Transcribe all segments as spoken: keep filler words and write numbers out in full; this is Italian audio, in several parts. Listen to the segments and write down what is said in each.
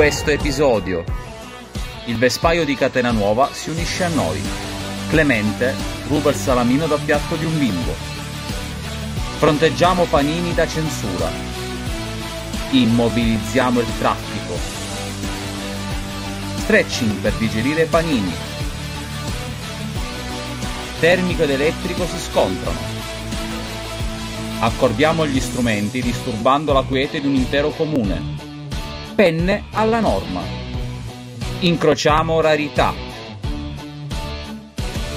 questo episodio. Il Vespaio di Catenanuova si unisce a noi. Clemente ruba il salamino da piatto di un bimbo. Fronteggiamo panini da censura. Immobilizziamo il traffico. Stretching per digerire panini. Termico ed elettrico si scontrano. Accordiamo gli strumenti disturbando la quiete di un intero comune. Penne alla norma. Incrociamo rarità.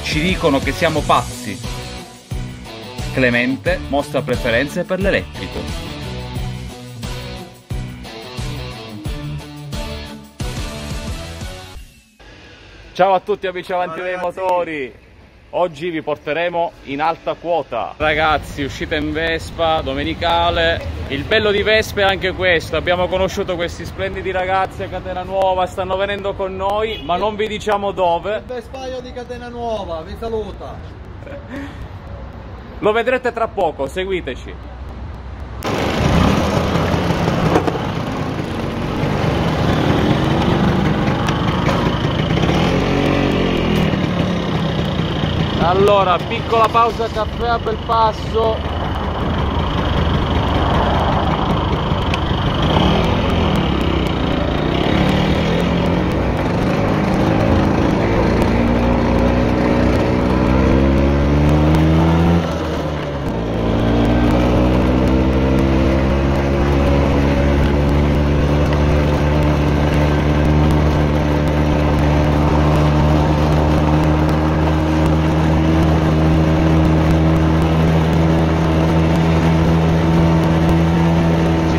Ci dicono che siamo pazzi. Clemente mostra preferenze per l'elettrico. Ciao a tutti amici avanti dei motori! Oggi vi porteremo in alta quota. Ragazzi, uscita in Vespa, domenicale. Il bello di Vespa è anche questo. Abbiamo conosciuto questi splendidi ragazzi a Catenanuova, stanno venendo con noi, ma non vi diciamo dove. Il Vespaio di Catenanuova vi saluta. Lo vedrete tra poco, seguiteci. Allora, piccola pausa caffè a Belpasso.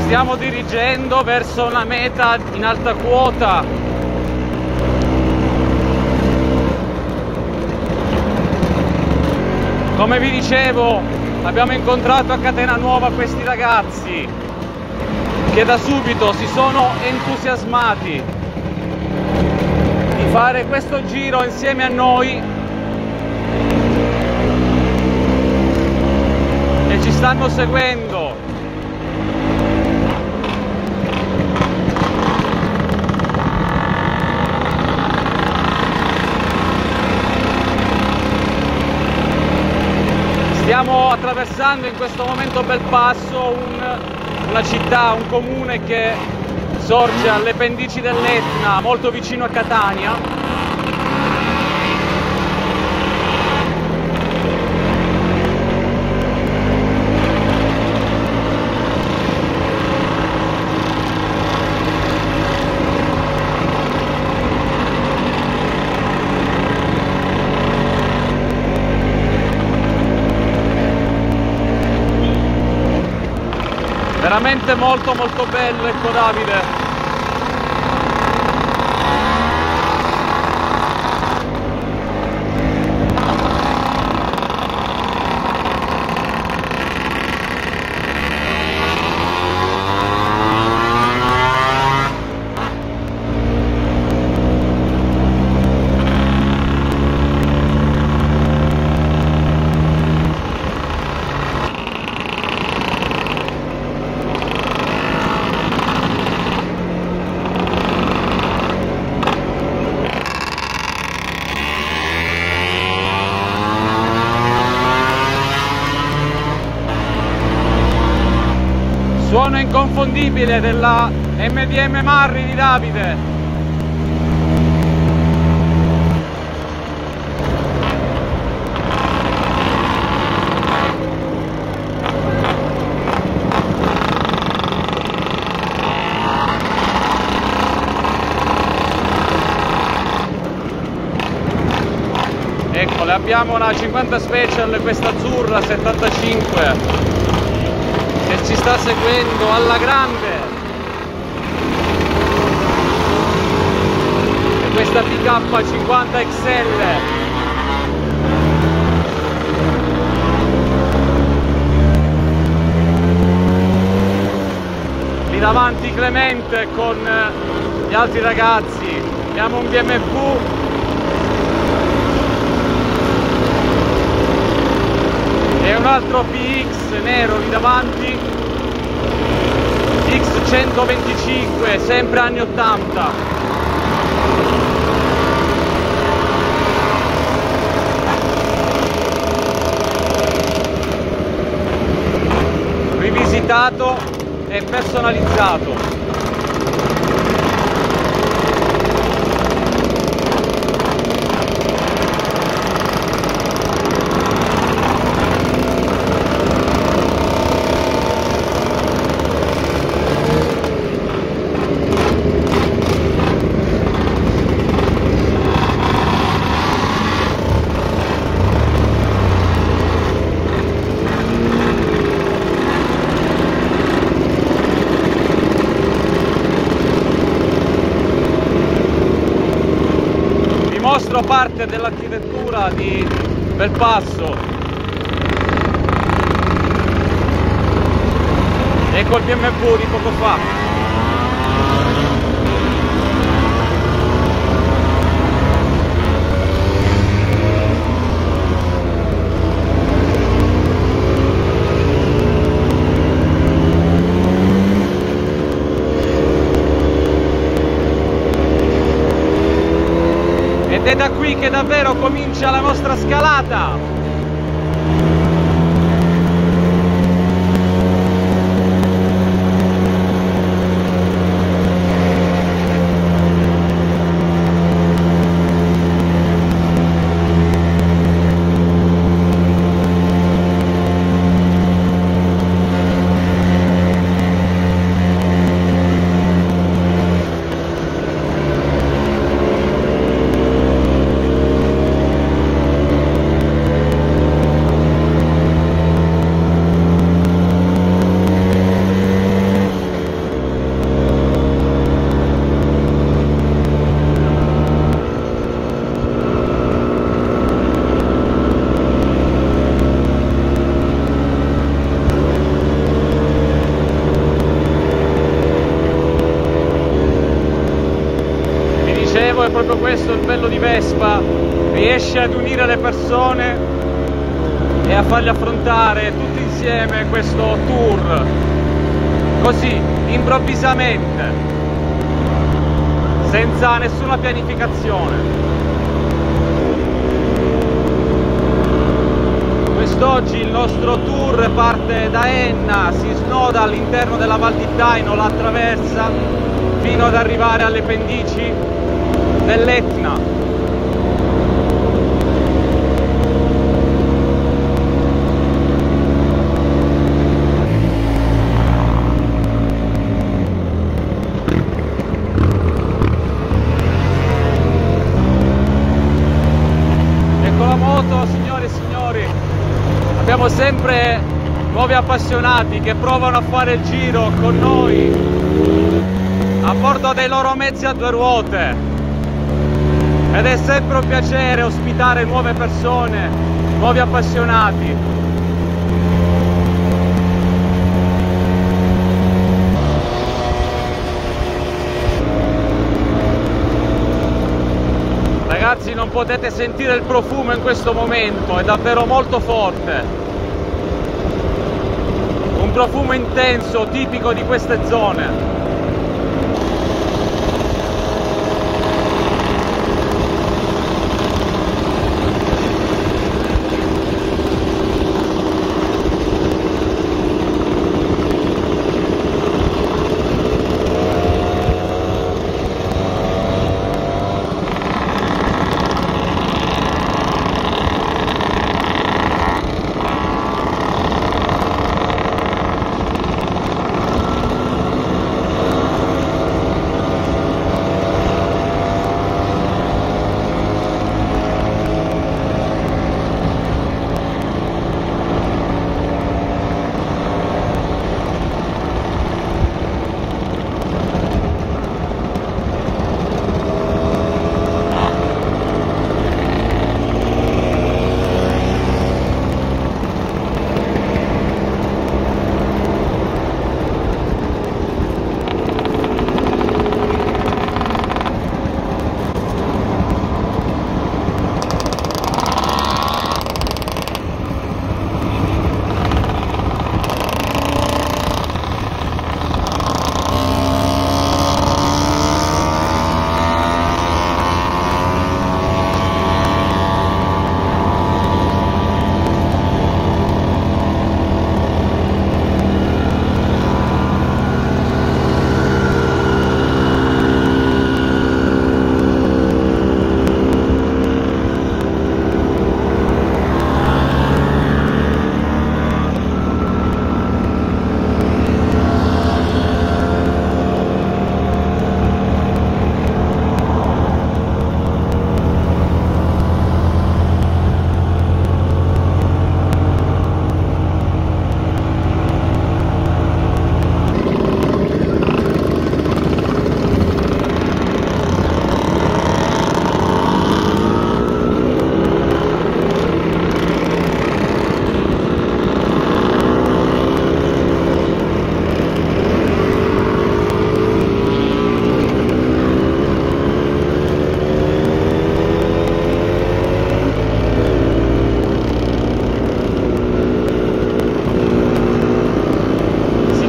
Stiamo dirigendo verso una meta in alta quota. Come vi dicevo, abbiamo incontrato a Catenanuova questi ragazzi che da subito si sono entusiasmati di fare questo giro insieme a noi e ci stanno seguendo. Stiamo attraversando in questo momento Belpasso, un, una città, un comune che sorge alle pendici dell'Etna, molto vicino a Catania. Veramente molto molto bello, ecco Davide. Suono inconfondibile della M D M Marri di Davide. Eccole, abbiamo una cinquanta special, questa azzurra settantacinque. Ci sta seguendo alla grande e questa P K cinquanta X L. Lì davanti Clemente con gli altri ragazzi, abbiamo un B M W. E un altro P X nero lì davanti. X centoventicinque, sempre anni ottanta. Rivisitato e personalizzato. Parte dell'architettura di Belpasso e col B M W di poco fa. Ed è da qui che davvero comincia la nostra scalata! Proprio questo è il bello di Vespa, riesce ad unire le persone e a farle affrontare tutti insieme questo tour, così, improvvisamente, senza nessuna pianificazione. Quest'oggi il nostro tour parte da Enna, si snoda all'interno della Val di Taino, la attraversa fino ad arrivare alle pendici dell'Etna. E con la moto, signore e signori, abbiamo sempre nuovi appassionati che provano a fare il giro con noi a bordo dei loro mezzi a due ruote. Ed è sempre un piacere ospitare nuove persone, nuovi appassionati. Ragazzi, non potete sentire il profumo in questo momento, è davvero molto forte. Un profumo intenso, tipico di queste zone.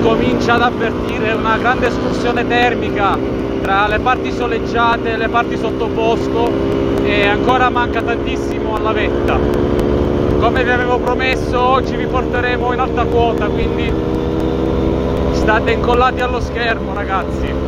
comincia ad avvertire una grande escursione termica tra le parti soleggiate e le parti sottobosco, e ancora manca tantissimo alla vetta. Come vi avevo promesso, oggi vi porteremo in alta quota, quindi state incollati allo schermo, ragazzi.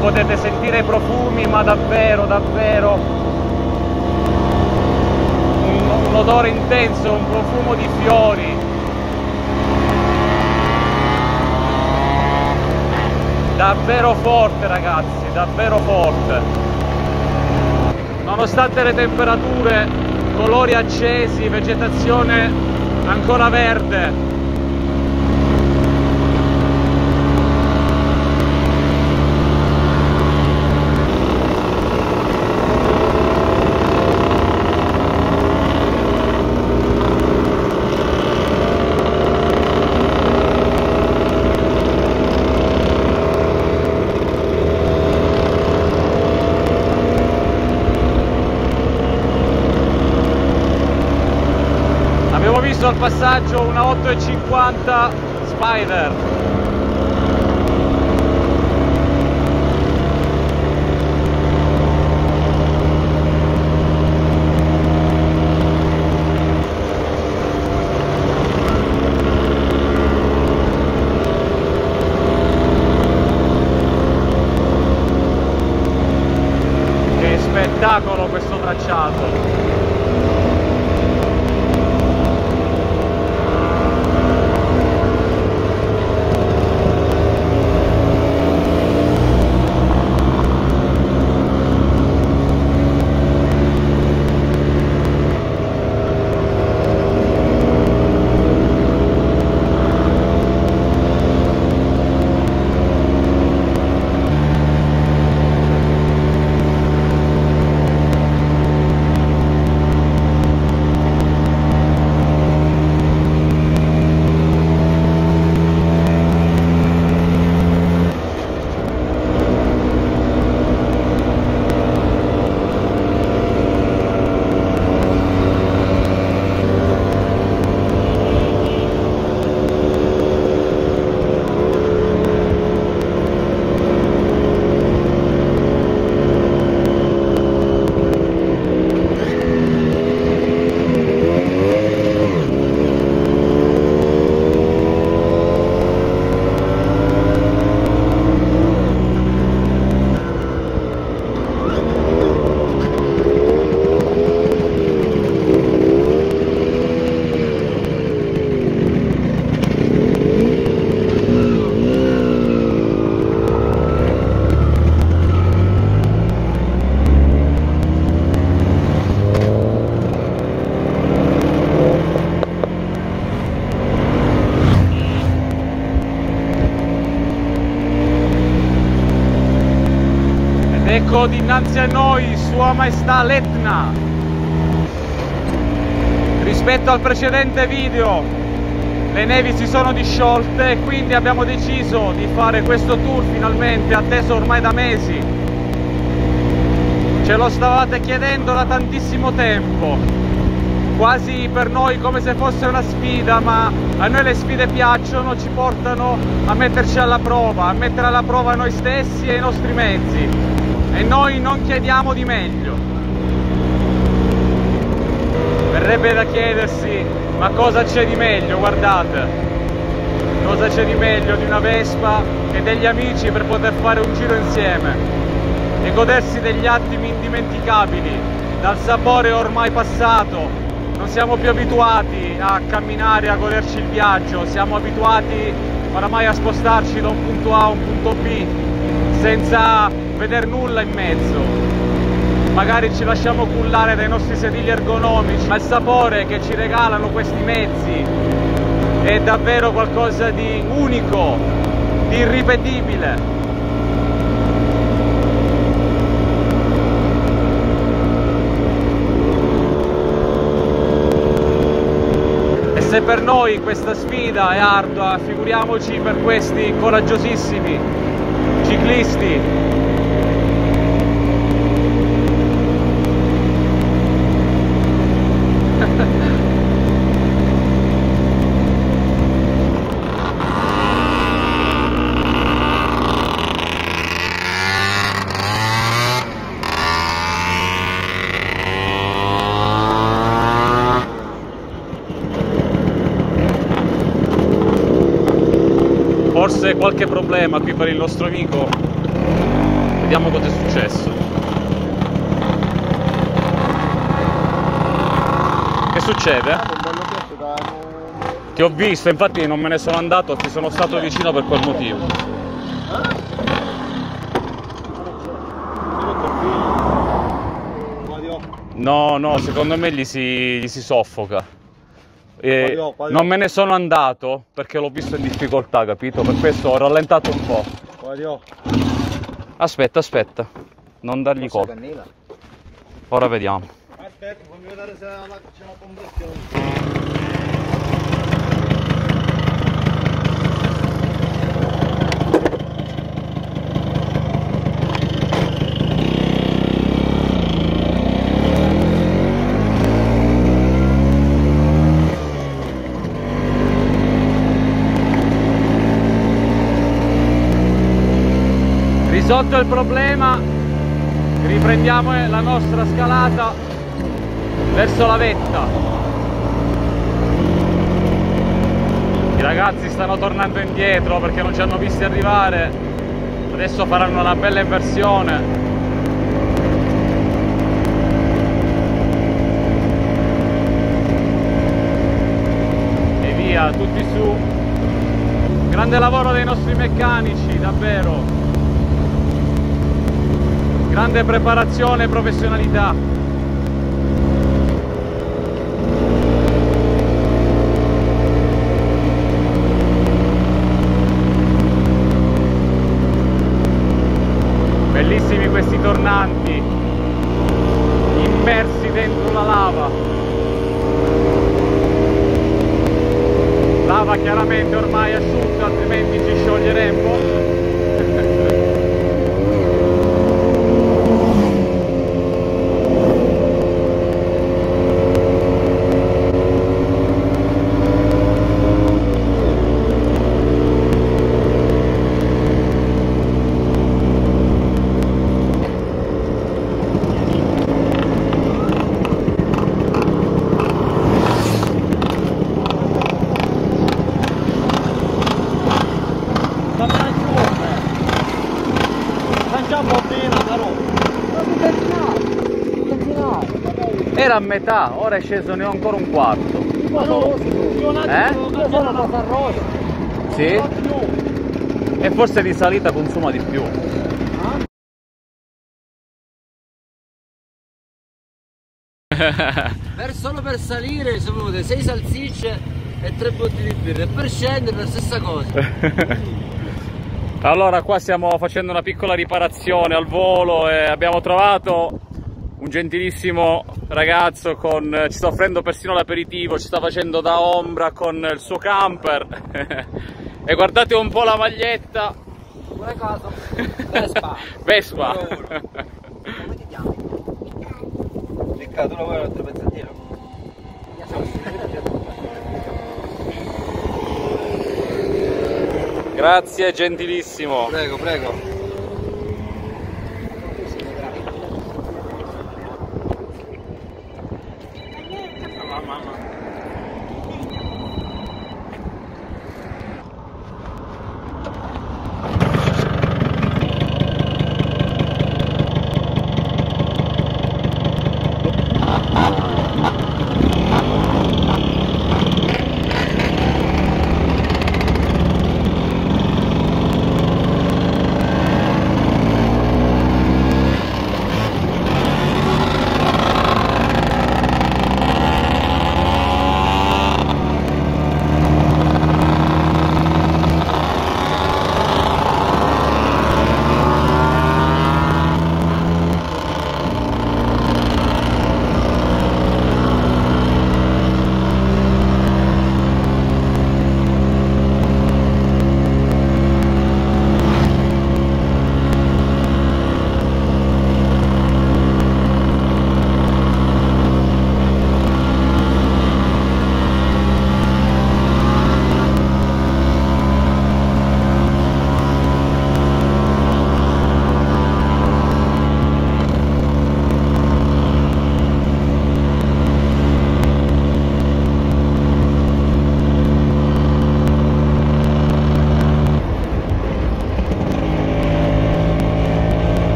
Potete sentire i profumi, ma davvero, davvero un, un odore intenso, un profumo di fiori. Davvero forte, ragazzi, davvero forte. Nonostante le temperature, colori accesi, vegetazione ancora verde. Al passaggio una otto e cinquanta Spider. Che spettacolo questo tracciato! Ecco dinanzi a noi Sua Maestà l'Etna. Rispetto al precedente video le nevi si sono disciolte e quindi abbiamo deciso di fare questo tour finalmente atteso ormai da mesi. Ce lo stavate chiedendo da tantissimo tempo, quasi per noi come se fosse una sfida, ma a noi le sfide piacciono, ci portano a metterci alla prova, a mettere alla prova noi stessi e i nostri mezzi, e noi non chiediamo di meglio. Verrebbe da chiedersi, ma cosa c'è di meglio? Guardate, cosa c'è di meglio di una Vespa e degli amici per poter fare un giro insieme e godersi degli attimi indimenticabili, dal sapore ormai passato. Non siamo più abituati a camminare, a goderci il viaggio, siamo abituati oramai a spostarci da un punto A a un punto B senza vedere nulla in mezzo. Magari ci lasciamo cullare dai nostri sedili ergonomici, ma il sapore che ci regalano questi mezzi è davvero qualcosa di unico, di irripetibile. E se per noi questa sfida è ardua, figuriamoci per questi coraggiosissimi ciclisti. Forse qualche problema qui per il nostro amico, vediamo cosa è successo. Che succede? Ti ho visto, infatti non me ne sono andato, ti sono stato vicino per quel motivo. No, no, secondo me gli si, gli si soffoca. Eh, non me ne sono andato perché l'ho visto in difficoltà, capito? Per questo ho rallentato un po'. Aspetta, aspetta, non dargli colpi. Ora vediamo. Aspetta, fammi vedere se c'è una risolto il problema, riprendiamo la nostra scalata verso la vetta. I ragazzi stanno tornando indietro perché non ci hanno visti arrivare, adesso faranno una bella inversione. E via, tutti su. Grande lavoro dei nostri meccanici, davvero. Grande preparazione e professionalità. Bellissimi questi tornanti, immersi dentro la lava. Lava chiaramente ormai asciutta, altrimenti ci scioglieremmo. Era a metà, ora è sceso ne ho ancora un quarto. Ma no, eh? Sì. E forse di salita consuma di più. Per solo per salire sono venute sei salsicce e tre botti di birra, e per scendere la stessa cosa. Allora, qua stiamo facendo una piccola riparazione al volo e abbiamo trovato un gentilissimo ragazzo con... ci sta offrendo persino l'aperitivo, ci sta facendo da ombra con il suo camper. E guardate un po' la maglietta. Pure caso. Vespa. Vespa. Come ti chiami? cercato, ora vuoi l'altro pezzettino? Grazie, gentilissimo. Prego, prego.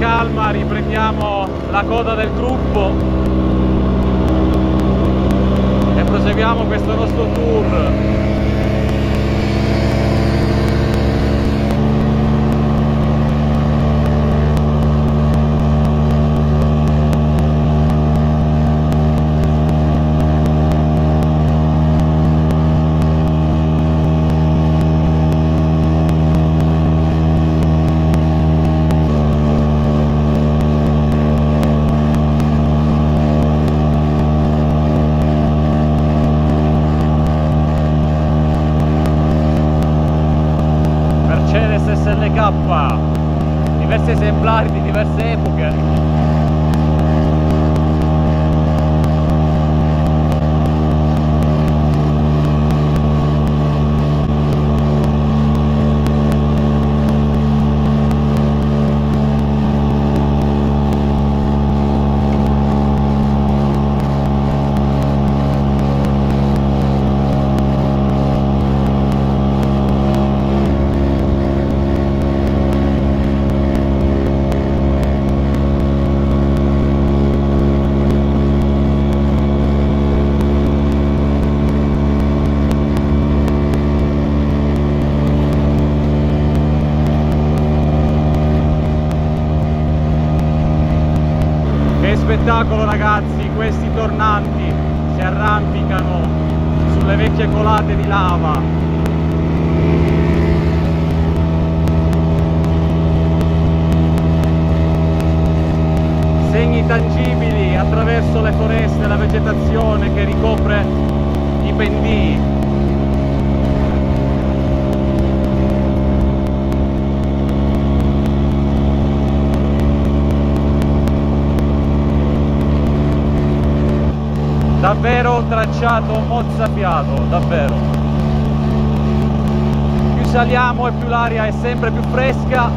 Calma, riprendiamo la coda del gruppo e proseguiamo questo nostro tour. Diversi esemplari di diverse epoche. Spettacolo ragazzi, questi tornanti si arrampicano sulle vecchie colate di lava. Segni tangibili attraverso le foreste, la vegetazione che ricopre i pendii. Davvero tracciato mozzafiato, davvero. Più saliamo e più l'aria è sempre più fresca.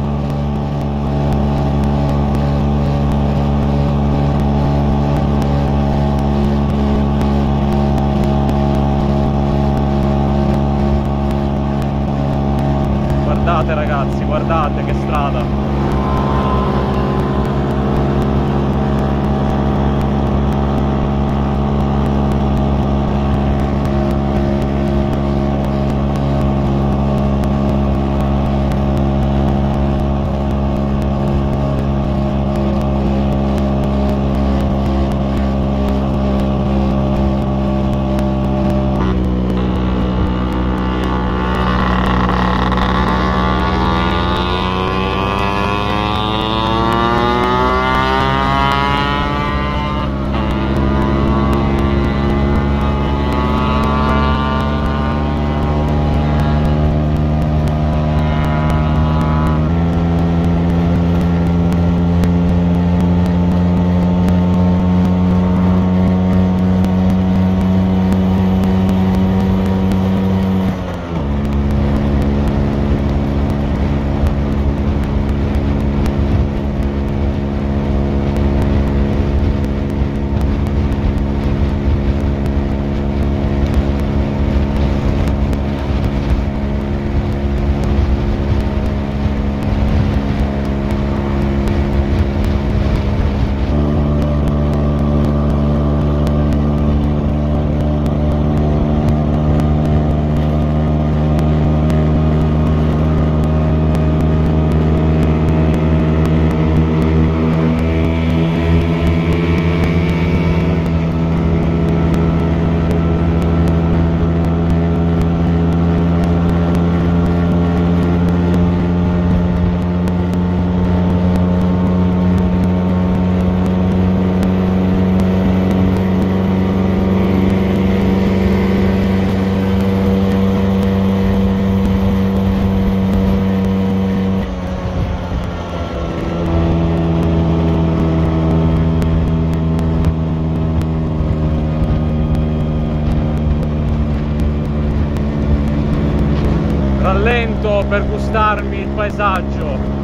Guardate ragazzi, guardate che strada. approfitto per gustarmi il paesaggio.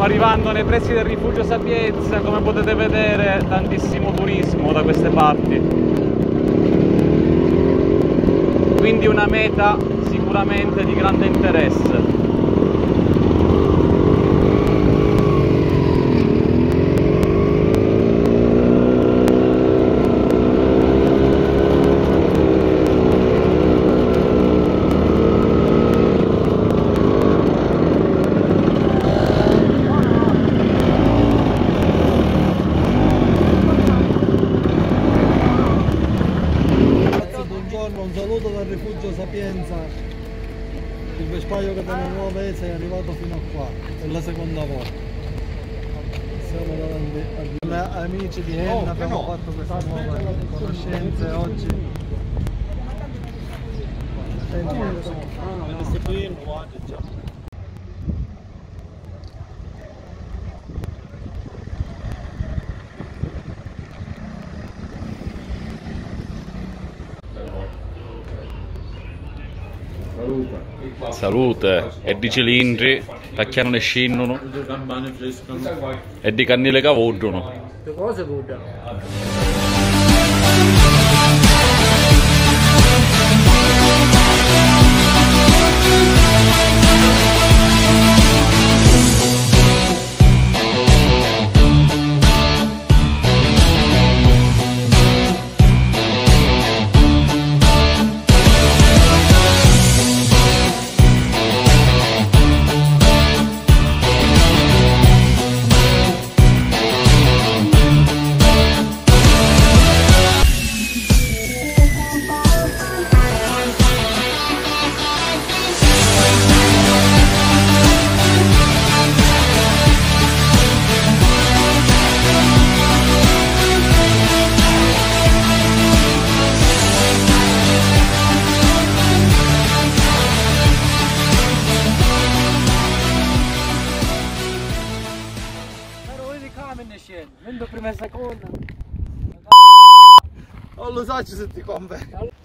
Arrivando nei pressi del rifugio Sapiezza, come potete vedere, tantissimo turismo da queste parti, quindi una meta sicuramente di grande interesse. Il Vespaio Catenanuova è arrivato fino a qua, è la seconda volta. Siamo davanti a... amici di Enna, oh, abbiamo no. fatto questa nuova conoscenza oggi. Salute, è di cilindri, tacchiano ne scindono e di cannile che vogliono. Che cosa non lo so se ti conviene.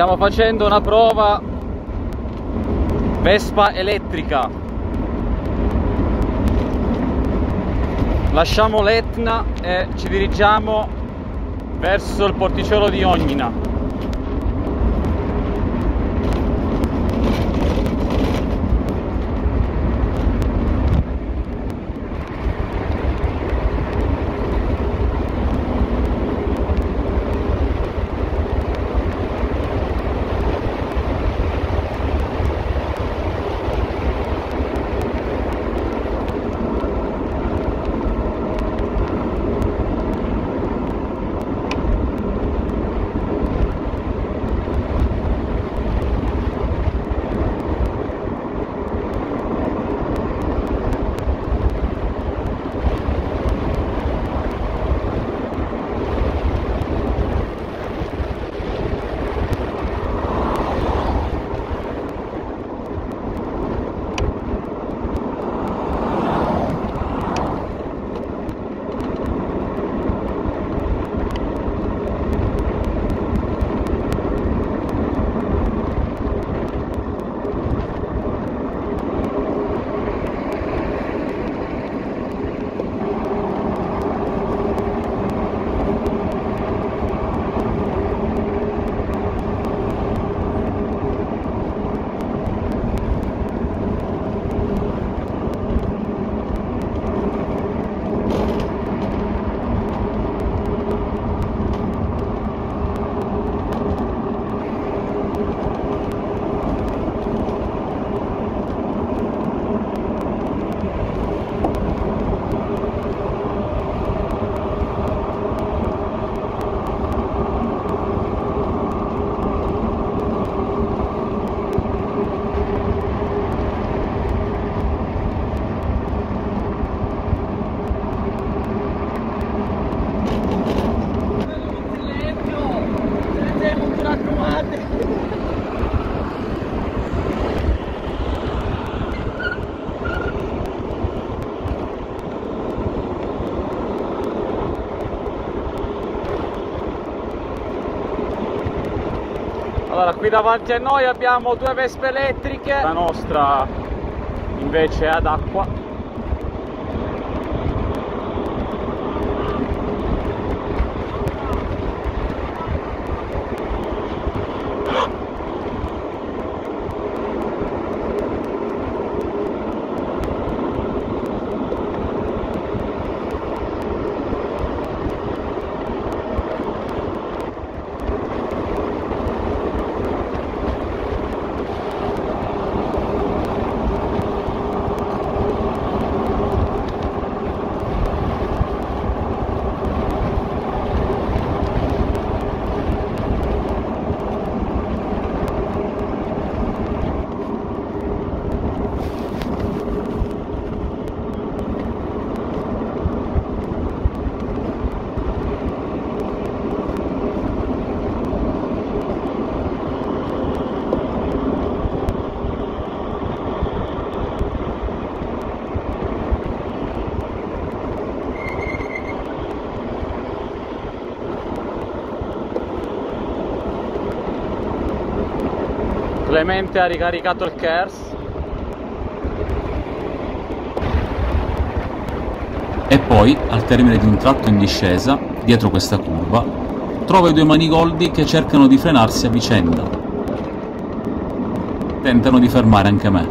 Stiamo facendo una prova Vespa elettrica. Lasciamo l'Etna e ci dirigiamo verso il porticello di Ognina. Allora, qui davanti a noi abbiamo due Vespe elettriche, la nostra invece è ad acqua. Ovviamente ha ricaricato il Kers. E poi, al termine di un tratto in discesa, dietro questa curva, trova i due manigoldi che cercano di frenarsi a vicenda. Tentano di fermare anche me.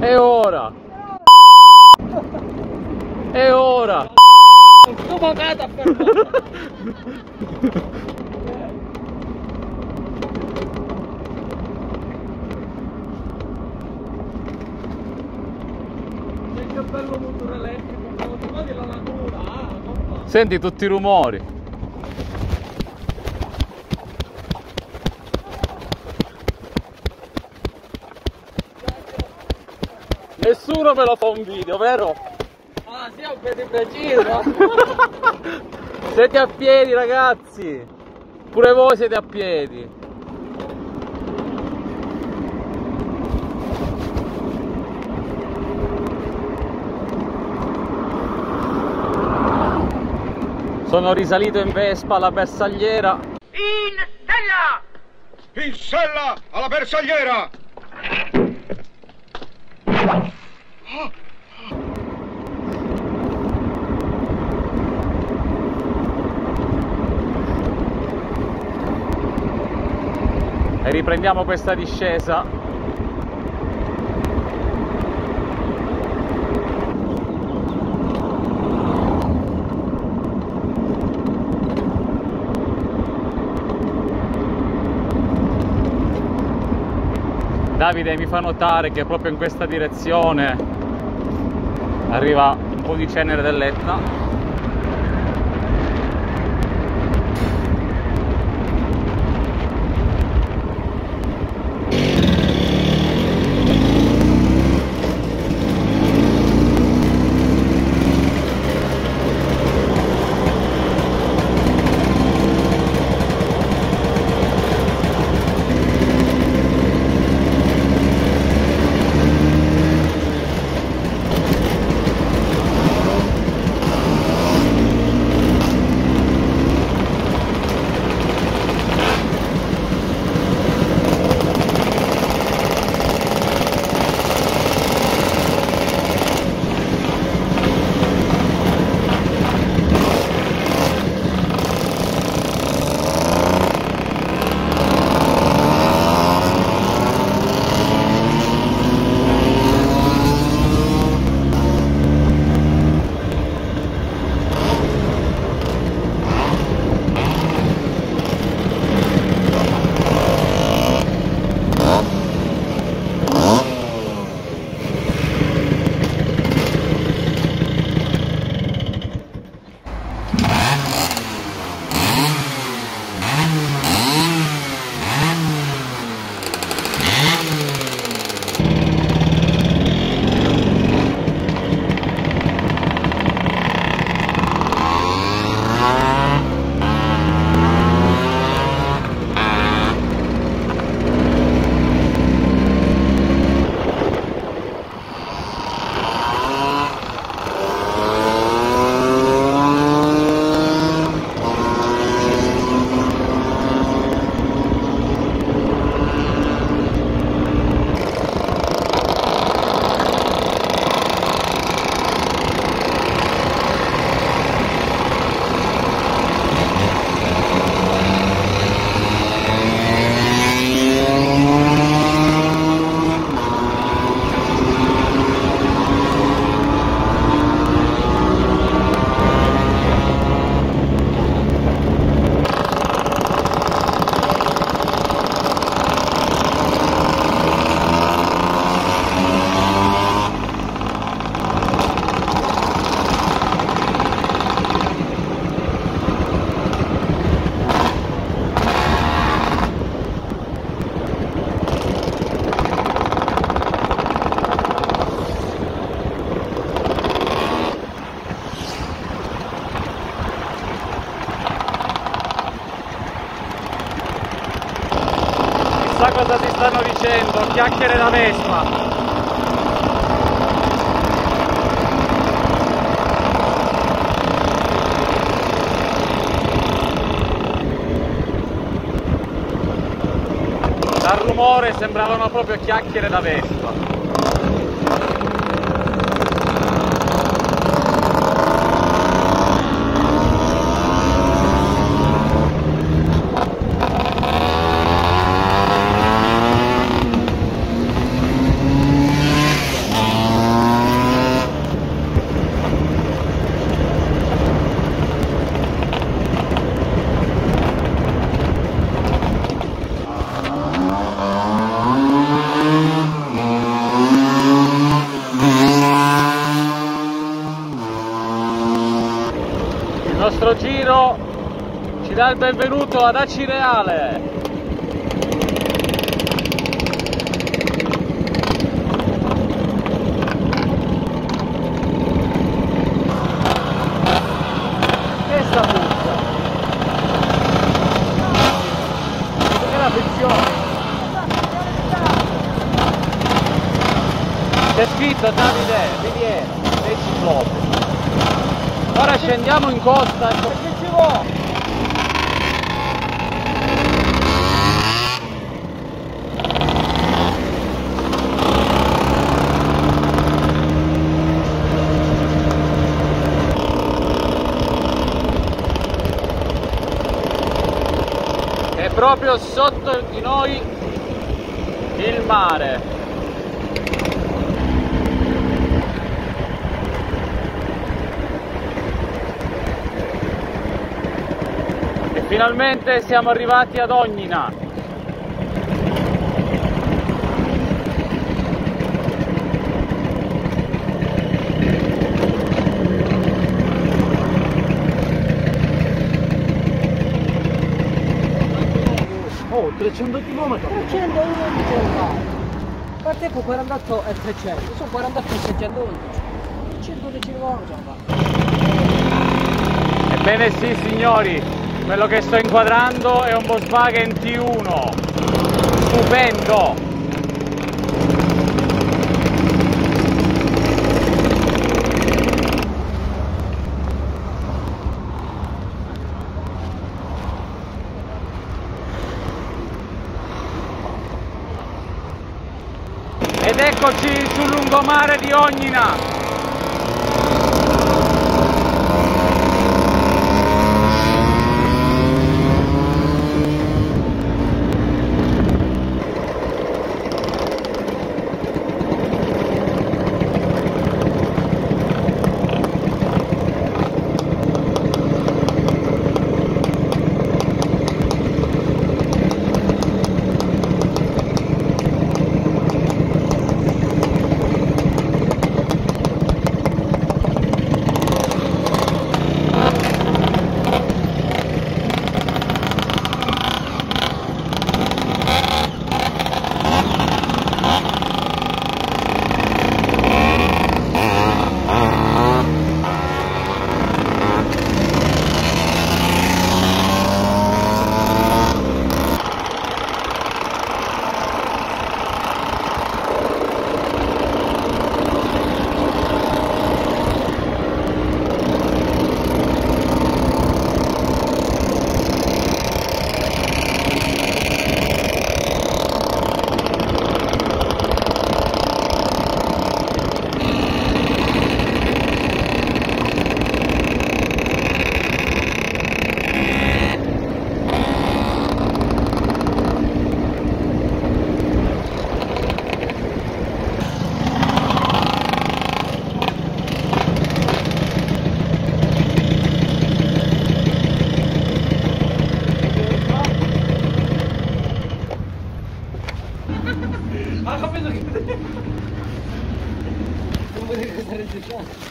E ora? E ora? Senti tutti i rumori. Nessuno me lo fa un video, vero? Siamo per il preciso. Siete a piedi, ragazzi. Pure voi siete a piedi. Sono risalito in Vespa alla Bersagliera. In sella! In sella alla Bersagliera! Oh. E riprendiamo questa discesa. Davide mi fa notare che proprio in questa direzione arriva un po' di cenere dell'Etna. cosa si stanno dicendo, chiacchiere da Vespa. Dal rumore sembravano proprio chiacchiere da Vespa. Giro ci dà il benvenuto ad Acireale. Che sta puzza? Che la pensione? C'è scritto Davide, vedi è, sei ciclope. Ora scendiamo in costa. Perché ci vuole? È proprio sotto di noi il mare. Finalmente siamo arrivati ad Ognina. Oh, trecento chilometri! trecentoundici! Parte con quarantotto e trecento, sono quarantotto e seicentoundici. trecentododici chilometri! Ebbene sì, signori! Quello che sto inquadrando è un Volkswagen T uno, stupendo! Ed eccoci sul lungomare di Ognina!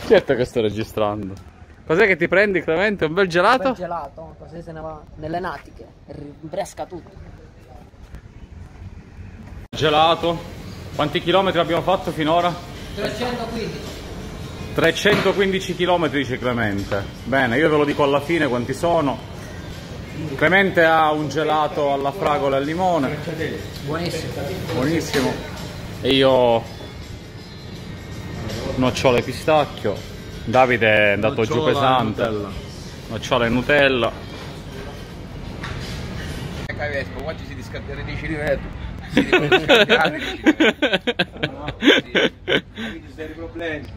Certo che sto registrando. Cos'è che ti prendi, Clemente? Un bel gelato? Un bel gelato, così se ne va nelle natiche, rinfresca tutto. Gelato. Quanti chilometri abbiamo fatto finora? trecentoquindici. trecentoquindici chilometri dice Clemente. Bene, io ve lo dico alla fine quanti sono. Clemente ha un gelato alla fragola e al limone, buonissimo, buonissimo. E io nocciole e pistacchio. Davide è andato nocciola giù pesante e Nutella. Nocciole e Nutella. Vespa, qua ci si discattere dieci livelli. Si deve scambiare. No, sì. Seri problemi.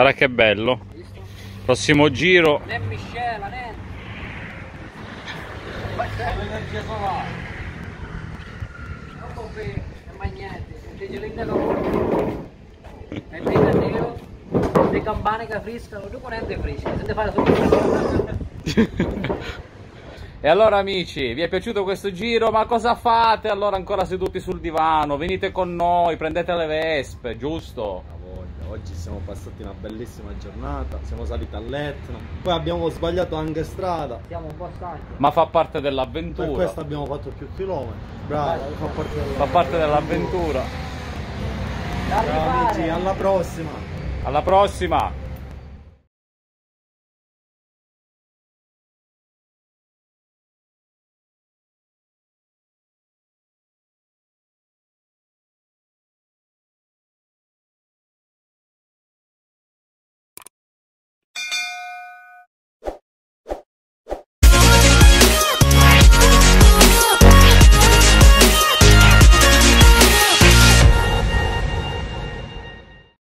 Guarda che bello. Prossimo giro. Né miscela, né. L'energia solare. Non compri il magnete, il nero. E il nero, le campane che friscano, tu ponente frisca, siete fare tutto. E allora amici, vi è piaciuto questo giro? Ma cosa fate allora ancora seduti sul divano? Venite con noi, prendete le vespe, giusto? Oggi siamo passati una bellissima giornata, siamo saliti all'Etna, poi abbiamo sbagliato anche strada. Siamo un po' stanchi. Ma fa parte dell'avventura. Per questo abbiamo fatto più chilometri. Bravo, fa parte, fa parte dell'avventura. Ciao amici, alla prossima. Alla prossima.